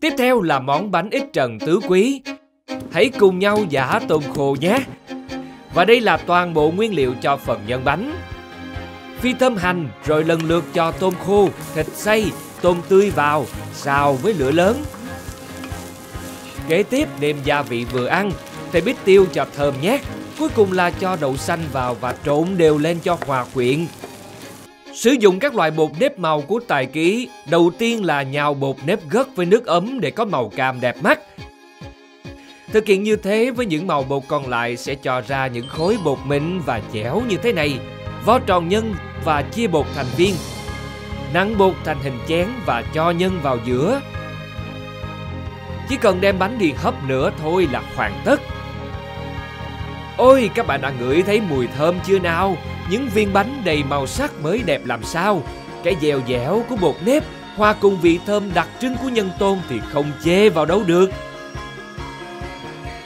Tiếp theo là món bánh ít trần tứ quý. Hãy cùng nhau giã tôm khô nhé. Và đây là toàn bộ nguyên liệu cho phần nhân bánh. Phi thơm hành rồi lần lượt cho tôm khô, thịt xay, tôm tươi vào, xào với lửa lớn. Kế tiếp nêm gia vị vừa ăn, thầy bít tiêu cho thơm nhé. Cuối cùng là cho đậu xanh vào và trộn đều lên cho hòa quyện. Sử dụng các loại bột nếp màu của Tài Ký. Đầu tiên là nhào bột nếp gấc với nước ấm để có màu cam đẹp mắt. Thực hiện như thế với những màu bột còn lại sẽ cho ra những khối bột mịn và dẻo như thế này. Vó tròn nhân và chia bột thành viên. Nặn bột thành hình chén và cho nhân vào giữa. Chỉ cần đem bánh đi hấp nữa thôi là hoàn tất. Ôi, các bạn đã ngửi thấy mùi thơm chưa nào? Những viên bánh đầy màu sắc mới đẹp làm sao. Cái dẻo dẻo của bột nếp hòa cùng vị thơm đặc trưng của nhân tôm thì không chê vào đâu được.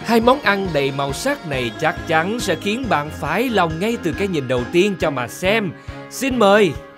Hai món ăn đầy màu sắc này chắc chắn sẽ khiến bạn phải lòng ngay từ cái nhìn đầu tiên cho mà xem. Xin mời!